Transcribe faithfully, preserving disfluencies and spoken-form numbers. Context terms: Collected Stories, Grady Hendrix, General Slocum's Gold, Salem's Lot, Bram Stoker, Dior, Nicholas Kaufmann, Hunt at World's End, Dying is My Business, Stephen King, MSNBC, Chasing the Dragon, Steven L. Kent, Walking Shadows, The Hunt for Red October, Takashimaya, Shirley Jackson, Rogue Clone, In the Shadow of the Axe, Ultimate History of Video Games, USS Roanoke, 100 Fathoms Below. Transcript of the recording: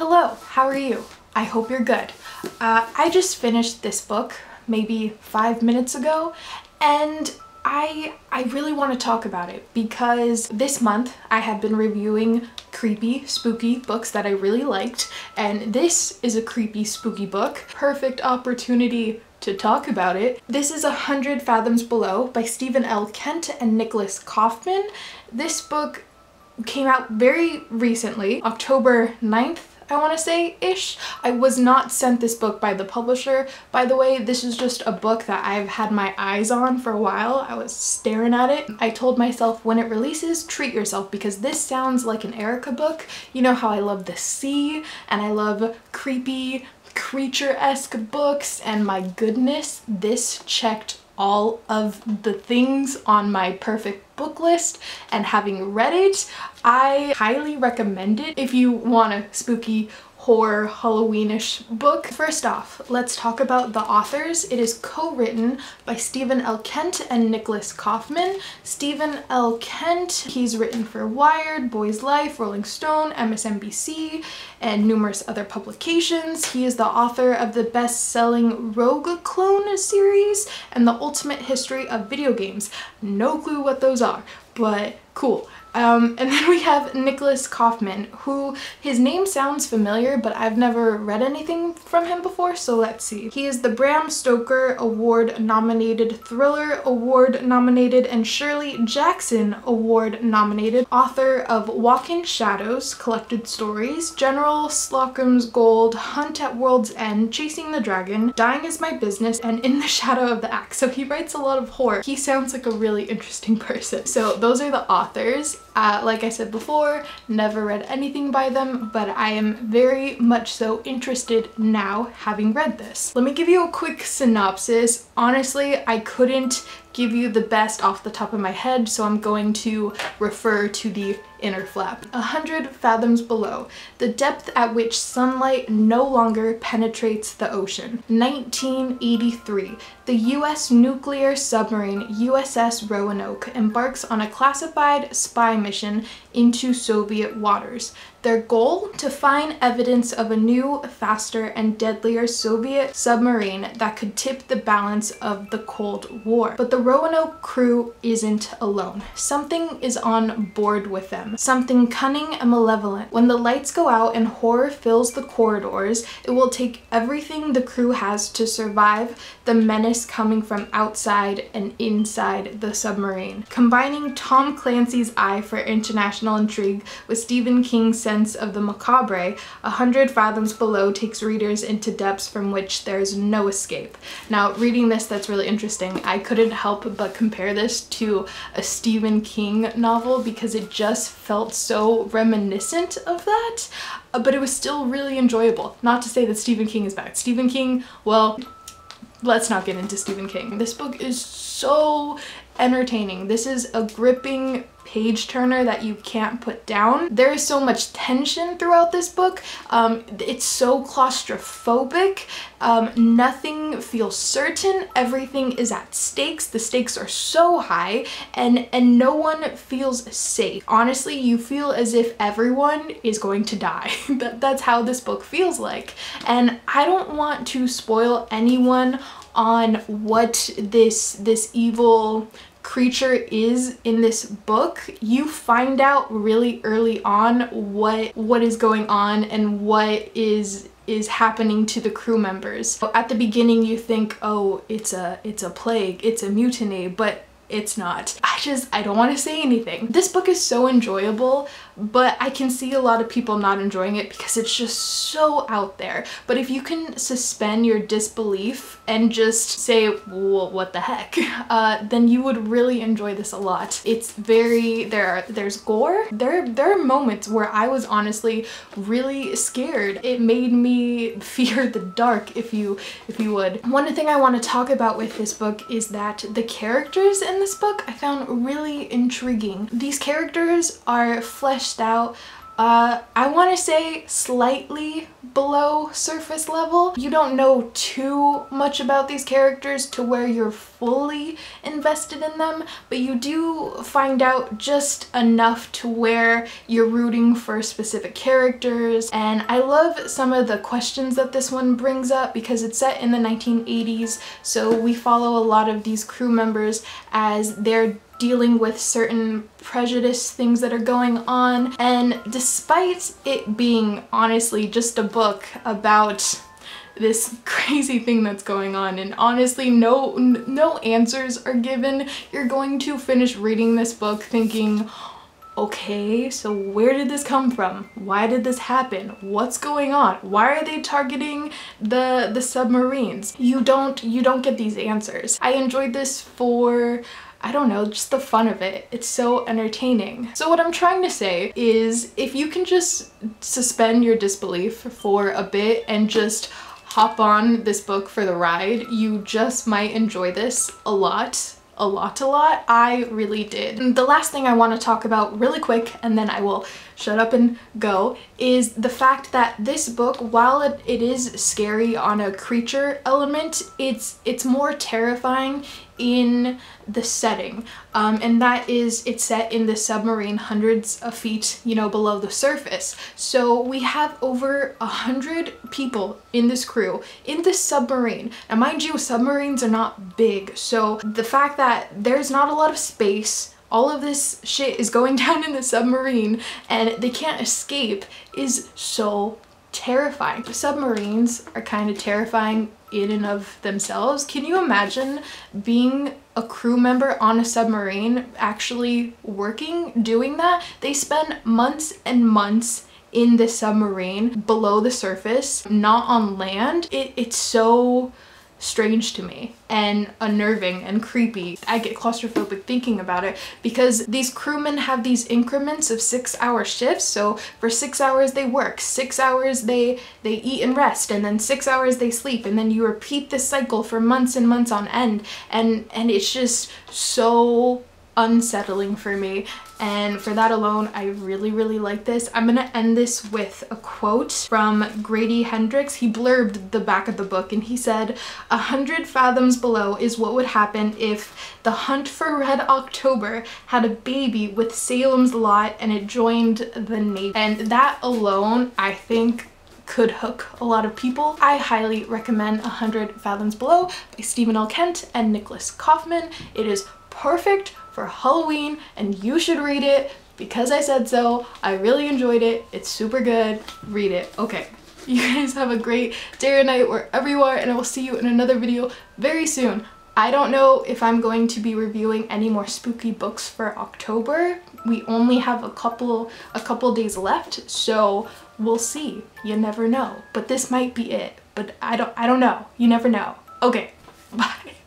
Hello, how are you? I hope you're good. Uh, I just finished this book maybe five minutes ago, and I, I really want to talk about it because this month I have been reviewing creepy, spooky books that I really liked, and this is a creepy, spooky book. Perfect opportunity to talk about it. This is one hundred Fathoms Below by Steven L. Kent and Nicholas Kaufmann. This book came out very recently, October ninth, I want to say, ish. I was not sent this book by the publisher. By the way, this is just a book that I've had my eyes on for a while. I was staring at it. I told myself when it releases, treat yourself, because this sounds like an Erica book. You know how I love the sea and I love creepy creature-esque books, and my goodness, this checked all of the things on my perfect book list, and having read it, I highly recommend it if you want a spooky horror Halloweenish book. First off, let's talk about the authors. It is co-written by Steven L. Kent and Nicholas Kaufmann. Steven L. Kent, he's written for Wired, Boy's Life, Rolling Stone, M S N B C, and numerous other publications. He is the author of the best-selling Rogue Clone series and the Ultimate History of Video Games. No clue what those are, but cool. Um, and then we have Nicholas Kaufmann, who, his name sounds familiar, but I've never read anything from him before, so let's see. He is the Bram Stoker Award-nominated, Thriller Award-nominated, and Shirley Jackson Award-nominated author of Walking Shadows, Collected Stories, General Slocum's Gold, Hunt at World's End, Chasing the Dragon, Dying is My Business, and In the Shadow of the Axe. So he writes a lot of horror. He sounds like a really interesting person. So those are the authors. Uh, like I said before, never read anything by them, but I am very much so interested now having read this. Let me give you a quick synopsis. Honestly, I couldn't give you the best off the top of my head, so I'm going to refer to the inner flap. one hundred fathoms below, the depth at which sunlight no longer penetrates the ocean. nineteen eighty-three, the U S nuclear submarine U S S Roanoke embarks on a classified spy mission into Soviet waters. Their goal? To find evidence of a new, faster, and deadlier Soviet submarine that could tip the balance of the Cold War. But the Roanoke crew isn't alone. Something is on board with them. Something cunning and malevolent. When the lights go out and horror fills the corridors, it will take everything the crew has to survive the menace coming from outside and inside the submarine. Combining Tom Clancy's eye for international intrigue with Stephen King's sense of the macabre, one hundred Fathoms Below takes readers into depths from which there is no escape. Now, reading this, that's really interesting. I couldn't help but compare this to a Stephen King novel because it just felt so reminiscent of that, but it was still really enjoyable. Not to say that Stephen King is bad. Stephen King, well, let's not get into Stephen King. This book is so entertaining. This is a gripping page turner that you can't put down. There is so much tension throughout this book. Um, it's so claustrophobic. Um, nothing feels certain. Everything is at stakes. The stakes are so high, and, and no one feels safe. Honestly, you feel as if everyone is going to die. that, that's how this book feels like. And I don't want to spoil anyone on what this, this evil creature is in this book. You find out really early on what what is going on and what is is happening to the crew members. So at the beginning you think, oh, it's a it's a plague, it's a mutiny, but it's not. I just, I don't want to say anything. This book is so enjoyable, but I can see a lot of people not enjoying it because it's just so out there. But if you can suspend your disbelief and just say, well, what the heck, uh, then you would really enjoy this a lot. It's very, there are, there's gore. There, there are moments where I was honestly really scared. It made me fear the dark, if you, if you would. One thing I want to talk about with this book is that the characters in this book I found really intriguing. These characters are fleshed out Uh, I want to say slightly below surface level. You don't know too much about these characters to where you're fully invested in them, but you do find out just enough to where you're rooting for specific characters. And I love some of the questions that this one brings up because it's set in the nineteen eighties, so we follow a lot of these crew members as they're dealing with certain prejudice things that are going on. And despite it being honestly just a book about this crazy thing that's going on, and honestly no no answers are given, you're going to finish reading this book thinking, okay, so where did this come from? Why did this happen? What's going on? Why are they targeting the the submarines? You don't you don't get these answers. I enjoyed this for, I don't know, just the fun of it. It's so entertaining. So what I'm trying to say is if you can just suspend your disbelief for a bit and just hop on this book for the ride, you just might enjoy this a lot. A lot, a lot. I really did. And the last thing I want to talk about really quick, and then I will shut up and go, is the fact that this book, while it, it is scary on a creature element, it's it's more terrifying in the setting, um, and that is it's set in the submarine hundreds of feet, you know, below the surface. So we have over a hundred people in this crew in this submarine. Now mind you, submarines are not big, so the fact that there's not a lot of space, all of this shit is going down in the submarine and they can't escape, is so terrifying. Submarines are kind of terrifying in and of themselves. Can you imagine being a crew member on a submarine actually working, doing that? They spend months and months in this submarine below the surface, not on land. It, it's so strange to me and unnerving and creepy. I get claustrophobic thinking about it because these crewmen have these increments of six hour shifts. So for six hours they work, six hours they they eat and rest, and then six hours they sleep, and then you repeat this cycle for months and months on end, and and it's just so unsettling for me. And for that alone, I really, really like this. I'm gonna end this with a quote from Grady Hendrix. He blurbed the back of the book and he said, "A hundred fathoms below is what would happen if The Hunt for Red October had a baby with Salem's Lot and it joined the Navy." And that alone, I think, could hook a lot of people. I highly recommend one hundred Fathoms Below by Steven L. Kent and Nicholas Kaufmann. It is perfect for Halloween and you should read it because I said so. I really enjoyed it. It's super good. Read it. Okay, you guys have a great day or night wherever you are, and I will see you in another video very soon. I don't know if I'm going to be reviewing any more spooky books for October. We only have a couple a couple days left, so we'll see. You never know. But this might be it. But I don't I don't know. You never know. Okay, bye.